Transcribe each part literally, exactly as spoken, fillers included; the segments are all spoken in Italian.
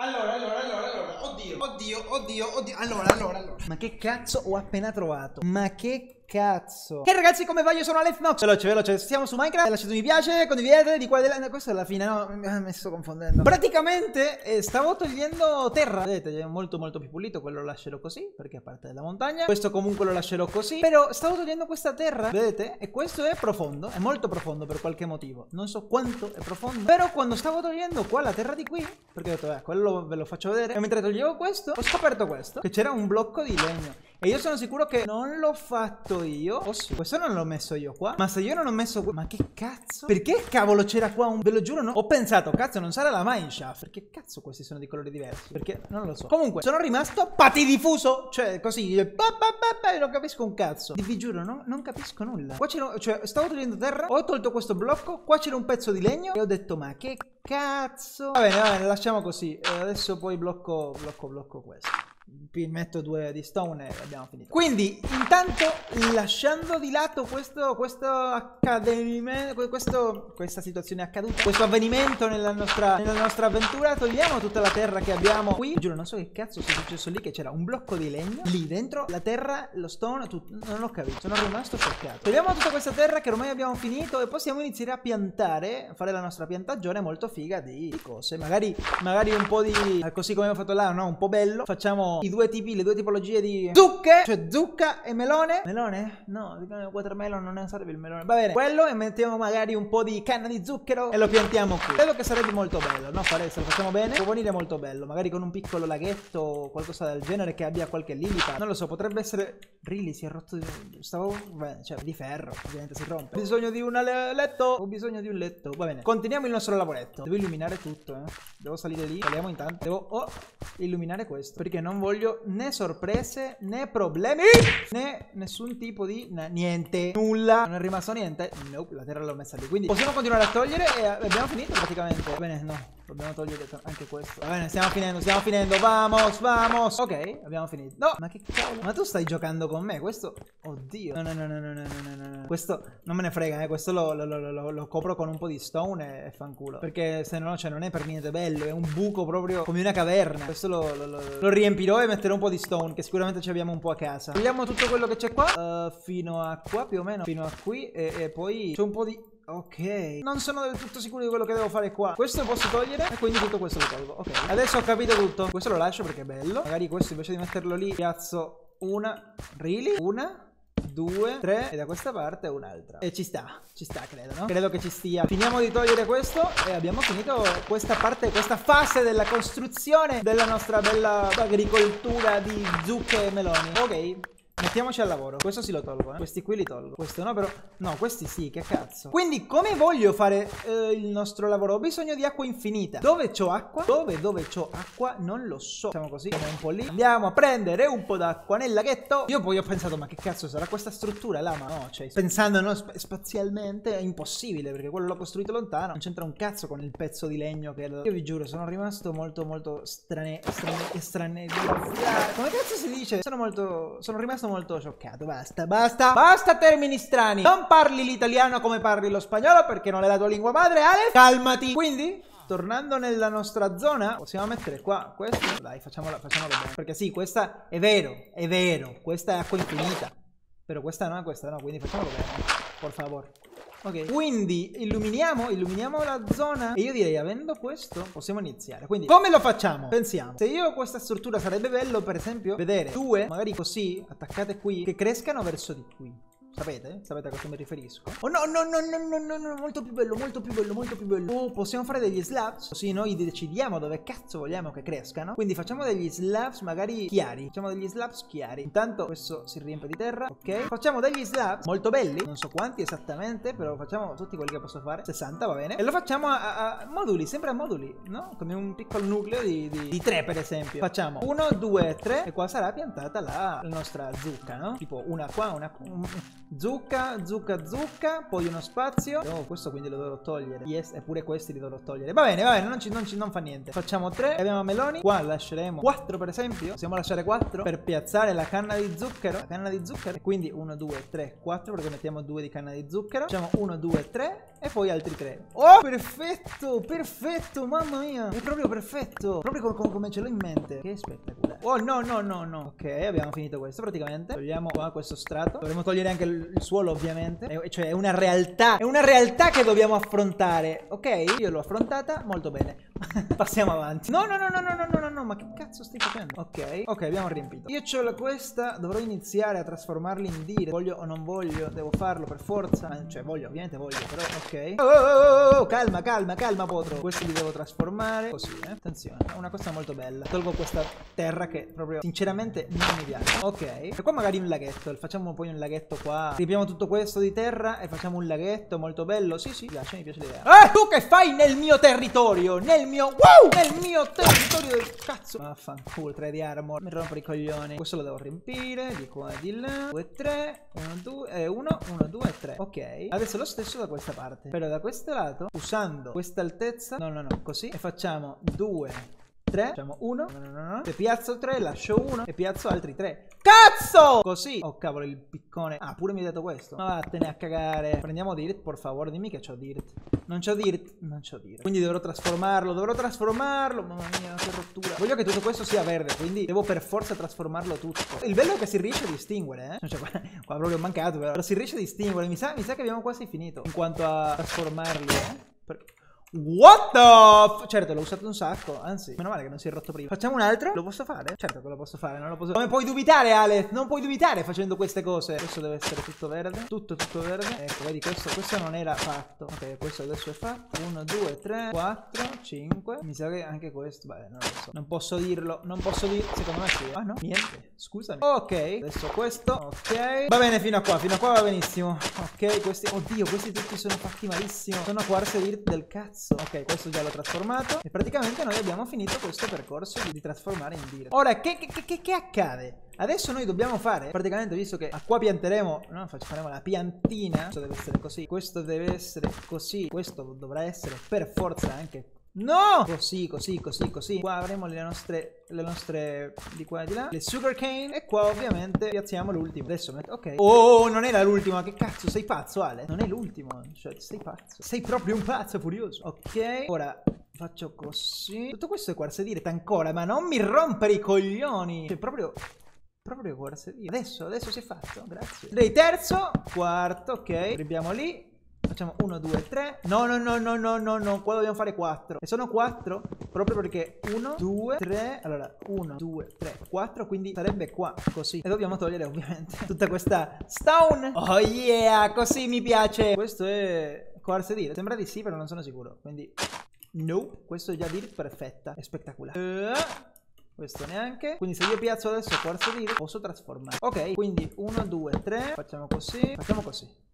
Allora, allora, allora, allora, oddio, oddio, oddio, oddio, allora, allora, allora. Ma che cazzo ho appena trovato? Ma che cazzo? Che ragazzi, come va? Io sono Alex Nox. Veloce, veloce, siamo su Minecraft, lasciate un mi piace, condividete, di qua e di là. Questa è la fine, no, mi sto confondendo. Praticamente eh, stavo togliendo terra. Vedete, è molto molto più pulito, quello lo lascerò così, perché è parte della montagna. Questo comunque lo lascerò così, però stavo togliendo questa terra, vedete? E questo è profondo, è molto profondo per qualche motivo. Non so quanto è profondo, però quando stavo togliendo qua la terra di qui, perché ho detto, eh, quello ve lo faccio vedere. E mentre toglievo questo ho scoperto questo, che c'era un blocco di legno. E io sono sicuro che non l'ho fatto io. Oh sì, questo non l'ho messo io qua. Ma se io non ho messo qua, ma che cazzo? Perché cavolo c'era qua un... Ve lo giuro, no? Ho pensato, cazzo, non sarà la mineshaft. Perché cazzo questi sono di colori diversi? Perché non lo so. Comunque sono rimasto patidifuso, cioè così pa, pa, pa, pa, non capisco un cazzo. Vi giuro, no? Non capisco nulla. Qua c'era, cioè stavo togliendo terra, ho tolto questo blocco, qua c'era un pezzo di legno e ho detto, ma che cazzo? Va bene, va bene, lasciamo così. Adesso poi blocco, blocco, blocco questo. Qui metto due di stone e abbiamo finito. Quindi intanto, lasciando di lato questo, questo accadimento, questo, questa situazione accaduta, questo avvenimento nella nostra, nella nostra avventura, togliamo tutta la terra che abbiamo qui. Giuro, non so che cazzo sia successo lì, che c'era un blocco di legno lì dentro, la terra, lo stone, tutto. Non ho capito, sono rimasto scioccato. Togliamo tutta questa terra che ormai abbiamo finito e possiamo iniziare a piantare, fare la nostra piantagione molto figa di cose. Magari, magari un po' di, così come abbiamo fatto là, no? Un po' bello. Facciamo i due tipi, le due tipologie di zucche, cioè zucca e melone. Melone? No, watermelon non ne serve il melone. Va bene, quello, e mettiamo magari un po' di canna di zucchero e lo piantiamo qui. Credo che sarebbe molto bello, no? Fare, se lo facciamo bene, può venire molto bello. Magari con un piccolo laghetto o qualcosa del genere che abbia qualche lilipa. Non lo so, potrebbe essere... Really, si è rotto di... Stavo... Beh, cioè, di ferro, ovviamente si rompe. Ho bisogno di un letto, ho bisogno di un letto. Va bene, continuiamo il nostro lavoretto. Devo illuminare tutto, eh. Devo salire lì, parliamo intanto. Devo oh, illuminare questo, perché non voglio... voglio né sorprese né problemi né nessun tipo di niente, nulla, non è rimasto niente. No, nope, la terra l'ho messa lì, quindi possiamo continuare a togliere e abbiamo finito praticamente. Va bene, no, dobbiamo togliere anche questo. Va bene, stiamo finendo, stiamo finendo, vamos, vamos. Ok, abbiamo finito. No, ma che cavolo, ma tu stai giocando con me, questo, oddio. No, no, no, no, no, no, no, no. Questo non me ne frega, eh, questo lo, lo, lo, lo, lo copro con un po' di stone e fanculo, perché se no, cioè, non è per niente bello, è un buco proprio come una caverna. Questo lo, lo, lo, lo riempirò e metterò un po' di stone, che sicuramente ci abbiamo un po' a casa. Togliamo tutto quello che c'è qua, uh, fino a qua più o meno, fino a qui. E, e poi c'è un po' di... Ok, non sono del tutto sicuro di quello che devo fare qua. Questo lo posso togliere e quindi tutto questo lo tolgo. Ok, adesso ho capito tutto. Questo lo lascio perché è bello. Magari questo invece di metterlo lì piazzo una, really? Una, due, tre, e da questa parte un'altra. E ci sta, ci sta, credo, no? Credo che ci stia. Finiamo di togliere questo e abbiamo finito questa parte, questa fase della costruzione della nostra bella agricoltura di zucche e meloni. Ok, mettiamoci al lavoro. Questo sì lo tolgo, eh. Questi qui li tolgo. Questo no, però. No, questi sì, che cazzo. Quindi come voglio fare eh, il nostro lavoro? Ho bisogno di acqua infinita. Dove c'ho acqua? Dove dove c'ho acqua? Non lo so. Facciamo così, andiamo un po' lì. Andiamo a prendere un po' d'acqua nel laghetto. Io poi ho pensato, ma che cazzo sarà questa struttura là? Ma no, cioè, pensando no, sp spazialmente è impossibile, perché quello l'ho costruito lontano. Non c'entra un cazzo con il pezzo di legno che... Io vi giuro, sono rimasto molto molto strane... strane... strane... Come cazzo si dice? Sono molto... Sono rimasto molto scioccato. Basta, basta, basta termini strani. Non parli l'italiano come parli lo spagnolo, perché non è la tua lingua madre, Ale. Calmati. Quindi tornando nella nostra zona, possiamo mettere qua questo. Dai, facciamola, facciamola bene, perché sì, questa è vero, è vero, questa è acqua infinita, però questa no, questa no, quindi facciamola bene, por favor. Ok, quindi illuminiamo, illuminiamo la zona. E io direi, avendo questo, possiamo iniziare. Quindi, come lo facciamo? Pensiamo. Se io ho questa struttura, sarebbe bello, per esempio, vedere due, magari così, attaccate qui, che crescano verso di qui. Sapete? Sapete a cosa mi riferisco? Oh no, no, no, no, no, no, no, molto più bello, molto più bello, molto più bello. Oh, possiamo fare degli slabs, così noi decidiamo dove cazzo vogliamo che crescano. Quindi facciamo degli slabs magari chiari. Facciamo degli slabs chiari. Intanto questo si riempie di terra, ok? Facciamo degli slabs molto belli, non so quanti esattamente, però facciamo tutti quelli che posso fare. sessanta, va bene. E lo facciamo a, a, a moduli, sempre a moduli, no? Come un piccolo nucleo di, di, di tre, per esempio. Facciamo uno, due, tre, e qua sarà piantata la, la nostra zucca, no? Tipo una qua, una qua. Zucca, Zucca, Zucca. Poi uno spazio. Oh, questo quindi lo dovrò togliere. Yes, e pure questi li dovrò togliere. Va bene, va bene, non ci, non ci, non fa niente. Facciamo tre. Abbiamo Meloni. Qua lasceremo quattro per esempio. Possiamo lasciare quattro per piazzare la canna di zucchero. La canna di zucchero. E quindi uno, due, tre, quattro. Perché mettiamo due di canna di zucchero. Facciamo uno, due, tre. E poi altri tre. Oh, perfetto, perfetto, mamma mia. È proprio perfetto. Proprio come, come, come ce l'ho in mente. Che spettacolare. Oh, no, no, no, no. Ok, abbiamo finito questo praticamente. Togliamo qua questo strato. Dovremmo togliere anche il, il suolo ovviamente. E, cioè è una realtà. È una realtà che dobbiamo affrontare. Ok, io l'ho affrontata molto bene. Passiamo avanti. No, no, no, no, no, no, no, no, no. Ma che cazzo stai facendo? Ok, ok, abbiamo riempito. Io c'ho la questa. Dovrò iniziare a trasformarli in dire. Voglio o non voglio. Devo farlo per forza. Cioè voglio, ovviamente voglio. Però... ok. Oh, oh, oh, oh, calma, calma, calma, potro. Questo li devo trasformare. Così, eh. Attenzione. È una cosa molto bella. Tolgo questa terra che proprio, sinceramente, non mi piace. Ok. E qua magari un laghetto. Facciamo poi un laghetto qua. Riempiamo tutto questo di terra e facciamo un laghetto molto bello. Sì, sì, mi piace, mi piace l'idea. Ah, tu che fai nel mio territorio? Nel mio... wow! Nel mio territorio del cazzo. Vaffanculo, tre di armor. Mi rompo i coglioni. Questo lo devo riempire. Di qua, di là. due, tre. uno, due, uno, uno, due, tre. Ok. Adesso lo stesso da questa parte. Però da questo lato, usando questa altezza, no, no, no, così, e facciamo due, tre, facciamo uno, no, no, no, no, e piazzo tre, lascio uno, e piazzo altri tre. Cazzo! Così. Oh, cavolo, il piccone. Ah, pure mi hai dato questo. Ma vattene a cagare. Prendiamo Dirt, por favor, dimmi che c'ho Dirt. Non c'ho Dirt. Non c'ho Dirt. Quindi dovrò trasformarlo. Dovrò trasformarlo. Mamma mia, che rottura. Voglio che tutto questo sia verde, quindi devo per forza trasformarlo tutto. Il bello è che si riesce a distinguere, eh. Cioè, qua, qua proprio ho mancato, però. Però si riesce a distinguere. Mi sa, mi sa che abbiamo quasi finito in quanto a trasformarli, eh. Per... what the f... certo, l'ho usato un sacco. Anzi, meno male che non si è rotto prima. Facciamo un altro. Lo posso fare? Certo che lo posso fare. Non lo posso... come puoi dubitare, Ale? Non puoi dubitare facendo queste cose. Questo deve essere tutto verde. Tutto, tutto verde. Ecco, vedi, questo, questo non era fatto. Ok, questo adesso è fatto. Uno, due, tre, quattro, cinque. Mi sa che anche questo... vabbè, non lo so. Non posso dirlo. Non posso dirlo. Secondo me sì. Ah no, niente. Scusami. Ok, adesso questo. Ok. Va bene fino a qua. Fino a qua va benissimo. Ok, questi... oddio, questi tutti sono fatti malissimo. Sono quarse dirt del cazzo. Ok, questo già l'ho trasformato. E praticamente noi abbiamo finito questo percorso di, di trasformare in dire. Ora, che, che, che, che accade? Adesso noi dobbiamo fare, praticamente, visto che a qua pianteremo, no, faremo la piantina. Questo deve essere così, questo deve essere così, questo dovrà essere per forza anche... no! Così, così, così, così. Qua avremo le nostre, le nostre di qua e di là, le sugar cane. E qua ovviamente piazziamo l'ultimo. Adesso metto, ok. Oh, non era l'ultimo. Che cazzo, sei pazzo, Ale? Non è l'ultimo. Cioè, sei pazzo. Sei proprio un pazzo furioso. Ok, ora... faccio così. Tutto questo è quarsedire ancora, ma non mi rompere i coglioni. Cioè, proprio... proprio quarsedire. Adesso, adesso si è fatto. Grazie. Dei terzo, quarto, ok. Ribiamo lì. Facciamo uno, due, tre. No, no, no, no, no, no, no. Qua dobbiamo fare quattro. E sono quattro proprio perché uno, due, tre. Allora, uno, due, tre, quattro. Quindi sarebbe qua, così. E dobbiamo togliere ovviamente tutta questa stone. Oh yeah, così mi piace. Questo è quarse dire. Sembra di sì, però non sono sicuro. Quindi, no. Questo è già dire perfetta. È spettacolare. Uh. Questo neanche. Quindi se io piazzo adesso quarse dire, posso trasformare. Ok, quindi uno, due, tre. Facciamo così. Facciamo così.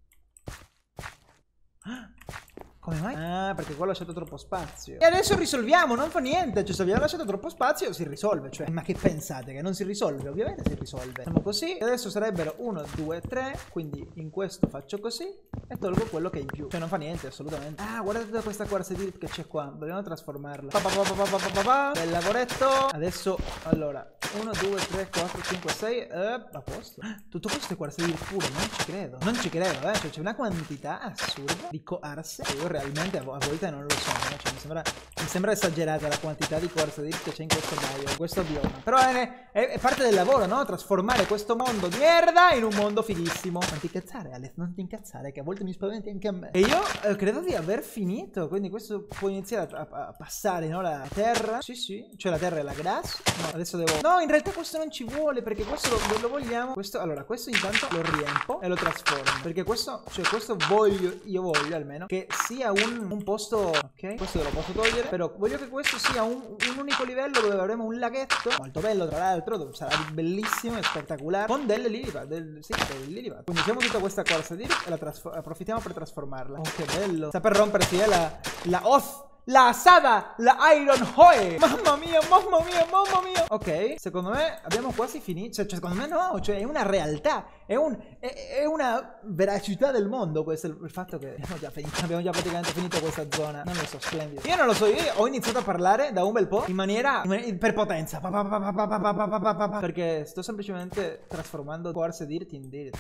Come mai? Ah, perché qua ho lasciato troppo spazio. E adesso risolviamo, non fa niente. Cioè, se abbiamo lasciato troppo spazio, si risolve. Cioè, ma che pensate? Che non si risolve? Ovviamente si risolve. Facciamo così. E adesso sarebbero uno, due, tre. Quindi in questo faccio così e tolgo quello che è in più. Cioè, non fa niente, assolutamente. Ah, guardate tutta questa quarse dirt che c'è qua. Dobbiamo trasformarla. Pa, pa, pa, pa, pa, pa, pa. Bel lavoretto. Adesso, allora, uno, due, tre, quattro, cinque, sei. Eh, a posto. Tutto questo è quarse dirt pure. Non ci credo. Non ci credo, eh. Cioè, c'è una quantità assurda di quarse. Io realmente a, vo a volte non lo so, no? Cioè, mi, sembra, mi sembra esagerata la quantità di quarse dirt che c'è in questo bio, in questo bioma. Però è, è, è parte del lavoro, no? Trasformare questo mondo di merda in un mondo fighissimo. Non ti incazzare, Alex, non ti incazzare, che a volte mi spaventi anche a me. E io eh, credo di aver finito, quindi questo può iniziare a, a, a passare, no? La terra. Sì, sì, cioè la terra e la grass. No, adesso devo... no, in realtà questo non ci vuole, perché questo lo, lo vogliamo. Questo, allora, questo intanto lo riempo e lo trasformo. Perché questo, cioè questo voglio, io voglio almeno, che sia un, un posto. Ok, questo lo posso togliere, però voglio che questo sia un, un unico livello dove avremo un laghetto molto bello, tra l'altro sarà bellissimo e spettacolare, con delle lilipa del, sì, delle lilipa. Quindi usiamo tutta questa corsa di e la approfittiamo per trasformarla. Oh, che bello, sta per rompersi eh, la, la off la asada, la Iron Hoe. Mamma mia, mamma mia, mamma mia. Ok, secondo me abbiamo quasi finito, cioè, cioè secondo me no, cioè è una realtà, è, un, è, è una veracità del mondo questo, il fatto che abbiamo già, finito, abbiamo già praticamente finito questa zona. Non lo so, splendido. Io non lo so, io ho iniziato a parlare da un bel po' in maniera, in maniera per potenza, perché sto semplicemente trasformando forse dirti in dirti,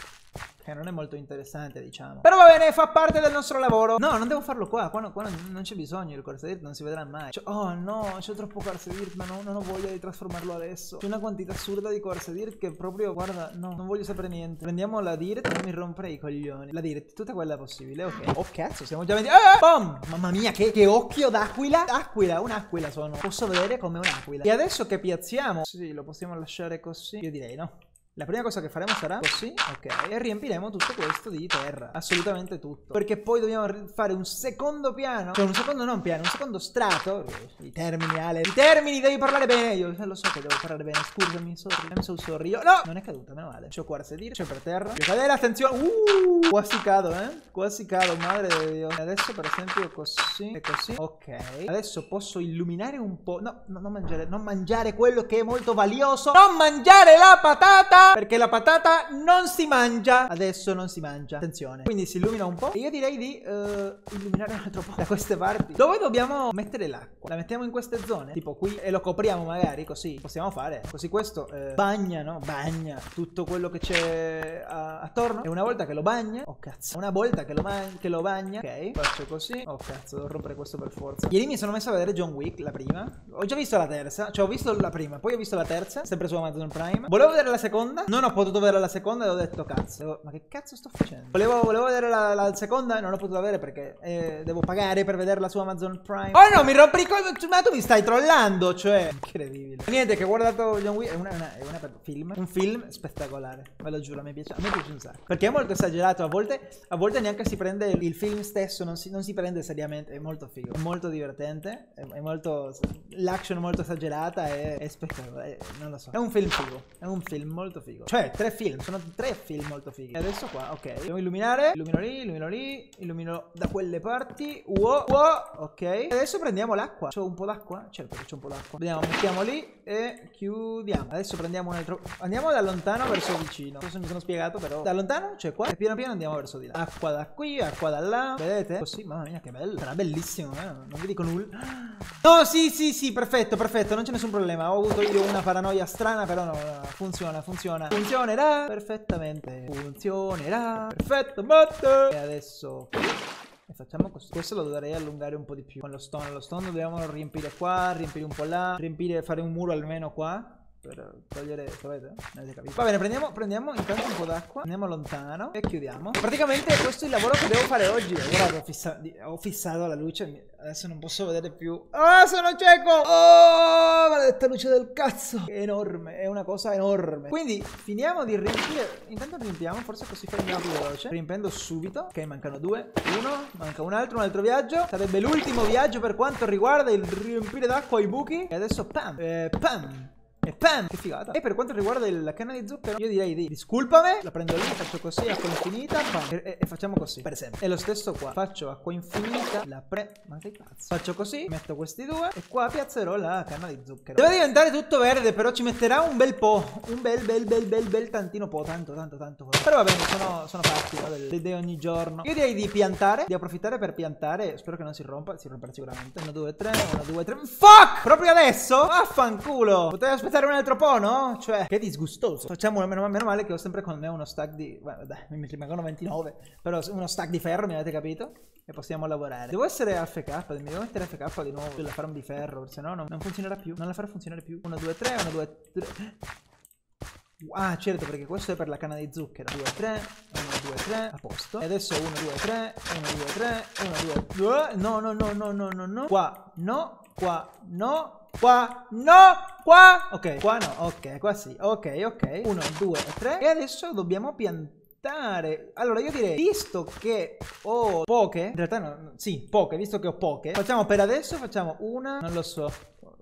che non è molto interessante, diciamo. Però va bene, fa parte del nostro lavoro. No, non devo farlo qua, qua, qua non, non c'è bisogno, il corse dirt non si vedrà mai. Cioè, oh no, c'è troppo corse dirt, ma no, non ho voglia di trasformarlo adesso. C'è una quantità assurda di corse dirt che proprio, guarda, no, non voglio sapere niente. Prendiamo la dirt e mi romperei i coglioni. La dirt, tutta quella possibile, ok. Oh cazzo, siamo già venuti. Ah! Bom! Mamma mia, che, che occhio d'aquila. Aquila, un'aquila sono. Posso vedere come un'aquila. E adesso che piazziamo? Sì, lo possiamo lasciare così. Io direi no. La prima cosa che faremo sarà così, ok, e riempiremo tutto questo di terra, assolutamente tutto, perché poi dobbiamo fare un secondo piano, cioè un secondo non piano, un secondo strato, i termini Ale, i termini devi parlare bene, io lo so che devo parlare bene, scusami, sorry, mi sono sorriso, no, non è caduta, meno male, c'ho quarse dire, c'è per terra, devo cadere, attenzione, uh, quasi cado, eh, quasi cado, madre di Dio, adesso per esempio così, e così, ok, adesso posso illuminare un po', no, no, non mangiare, non mangiare quello che è molto valioso, non mangiare la patata! Perché la patata non si mangia. Adesso non si mangia, attenzione. Quindi si illumina un po'. E io direi di uh, illuminare un altro po' da queste parti. Dove dobbiamo mettere l'acqua? La mettiamo in queste zone, tipo qui, e lo copriamo magari, così possiamo fare. Così questo eh, bagna, no? Bagna tutto quello che c'è attorno. E una volta che lo bagna, oh cazzo, una volta che lo, che lo bagna, ok, faccio così. Oh cazzo, devo rompere questo per forza. Ieri mi sono messo a vedere John Wick, la prima. Ho già visto la terza, cioè ho visto la prima, poi ho visto la terza, sempre su Amazon Prime. Volevo vedere la seconda, non ho potuto vedere la seconda e ho detto cazzo, ma che cazzo sto facendo? Volevo, volevo vedere la, la seconda e non l'ho potuto vedere perché eh, devo pagare per vederla su Amazon Prime. Oh no, mi rompi i coglioni, ma tu mi stai trollando, cioè incredibile. Niente, che ho guardato John Wick, è una, una, una, una film, un film spettacolare, ve lo giuro, mi piace, a me piace un sacco. Perché è molto esagerato, a volte, a volte neanche si prende il film stesso, non si, non si prende seriamente, è molto figo, è molto divertente, è, è molto, l'action è molto esagerata, è, è spettacolare, non lo so. È un film figo, è un film molto figo. Cioè tre film, sono tre film molto fighi. E adesso qua, ok, dobbiamo illuminare. Illumino lì, illumino lì, illumino da quelle parti. Wow, wow, ok. E adesso prendiamo l'acqua. C'ho un po' d'acqua? Certo che c'è un po' d'acqua. Vediamo, mettiamo lì e chiudiamo. Adesso prendiamo un altro. Andiamo da lontano verso vicino. Non so se mi sono spiegato però. Da lontano c'è, cioè qua, e piano piano andiamo verso di là. Acqua da qui, acqua da là. Vedete? Così, mamma mia che bello. Sarà bellissimo, eh? Non vi dico nulla. No, sì, sì, sì, perfetto, perfetto. Non c'è nessun problema. Ho avuto io una paranoia strana, però no, no, funziona, funziona. Funzionerà perfettamente. Funzionerà perfettamente. E adesso e facciamo così. Questo lo dovrei allungare un po' di più. Con lo stone, lo stone dobbiamo riempire qua, riempire un po' là, riempire, fare un muro almeno qua, per togliere, sapete? Non avete capito. Va bene, prendiamo, prendiamo intanto un po' d'acqua, andiamo lontano e chiudiamo. Praticamente questo è il lavoro che devo fare oggi. Guarda, ho, fissa ho fissato la luce, adesso non posso vedere più. Ah, sono cieco! Oh, maledetta luce del cazzo! È enorme, è una cosa enorme. Quindi finiamo di riempire. Intanto riempiamo, forse così fermiamo più veloce. Riempendo subito. Ok, mancano due, uno, manca un altro, un altro viaggio. Sarebbe l'ultimo viaggio per quanto riguarda il riempire d'acqua i buchi. E adesso pam, eh, pam. E pam! Che figata! E per quanto riguarda il, la canna di zucchero, io direi di disculpame, la prendo lì, faccio così, acqua infinita, pam, e, e, e facciamo così, per esempio. E lo stesso qua, faccio acqua infinita, la pre... ma che cazzo? Faccio così, metto questi due, e qua piazzerò la canna di zucchero. Deve diventare tutto verde, però ci metterà un bel po', un bel bel bel bel bel tantino po', tanto tanto tanto. Però va bene, sono, sono fatti, va bene, di ogni giorno. Io direi di piantare, di approfittare per piantare, spero che non si rompa, si romperà sicuramente. uno, due, tre, uno, due, tre, fuck! Proprio adesso? Vaffanculo! Potrei aspettare un altro po', no? Cioè, che disgustoso. Facciamo, meno, meno male che ho sempre con me uno stack di... Beh, dai, mi mancano ventinove. Però uno stack di ferro, mi avete capito? E possiamo lavorare. Devo essere A F K, mi devo mettere A F K di nuovo. La farm di ferro, se no non funzionerà più. Non la farò funzionare più. uno, due, tre, uno, due, tre... Ah, certo, perché questo è per la canna di zucchero. Uno, due, tre, uno, due, tre, a posto. E adesso uno, due, tre, uno, due, tre, uno, due, due... No, no, no, no, no, no, no. Qua, no, qua, no. Qua, no, qua, ok, qua no, ok, qua sì, ok, ok, uno, due, tre, e adesso dobbiamo piantare. Allora io direi, visto che ho poche, in realtà no, sì, poche, visto che ho poche, facciamo per adesso, facciamo una, non lo so,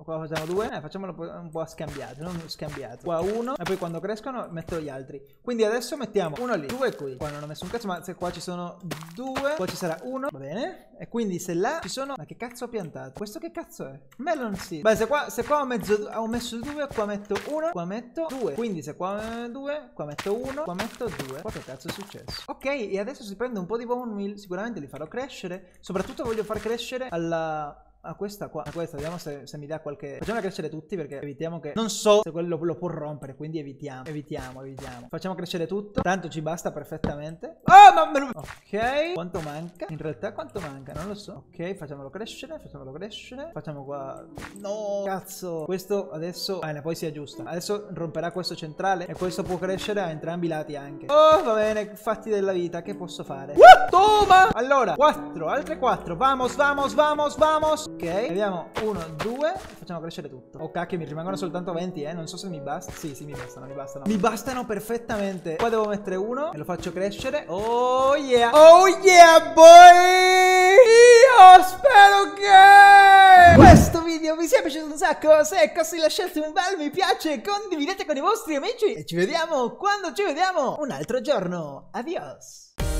qua facciamo due e eh, facciamolo un po' a scambiato, non scambiato. Qua uno e poi quando crescono metto gli altri. Quindi adesso mettiamo uno lì, due qui. Qua non ho messo un cazzo, ma se qua ci sono due, qua ci sarà uno, va bene? E quindi se là ci sono... Ma che cazzo ho piantato? Questo che cazzo è? Melon seed. Beh, se qua, se qua ho, mezzo, ho messo due, qua metto uno, qua metto due. Quindi se qua eh, due, qua metto uno, qua metto due. Qua che cazzo è successo? Ok, e adesso si prende un po' di bone meal, sicuramente li farò crescere. Soprattutto voglio far crescere alla... a questa qua, a questa, vediamo se, se mi dà qualche... Facciamola crescere tutti perché evitiamo che... Non so se quello lo può rompere, quindi evitiamo, evitiamo, evitiamo. Facciamo crescere tutto, tanto ci basta perfettamente. Oh, mamma mia! Ok, quanto manca? In realtà quanto manca? Non lo so. Ok, facciamolo crescere, facciamolo crescere. Facciamo qua... No! Cazzo! Questo adesso... Ah, poi si aggiusta. Adesso romperà questo centrale e questo può crescere a entrambi i lati anche. Oh, va bene, fatti della vita, che posso fare? What? Oh, ma... Allora, quattro, altre quattro. Vamos, vamos, vamos, vamos! Ok, abbiamo uno, due, facciamo crescere tutto. Oh cacchio, mi rimangono soltanto venti, eh. Non so se mi basta. Sì, sì, mi bastano, mi bastano. Mi bastano perfettamente. Qua devo mettere uno e lo faccio crescere. Oh yeah. Oh yeah, boy. Io spero che questo video vi sia piaciuto un sacco. Se è così, lasciate un bel mi piace, condividete con i vostri amici e ci vediamo quando ci vediamo un altro giorno. Adios.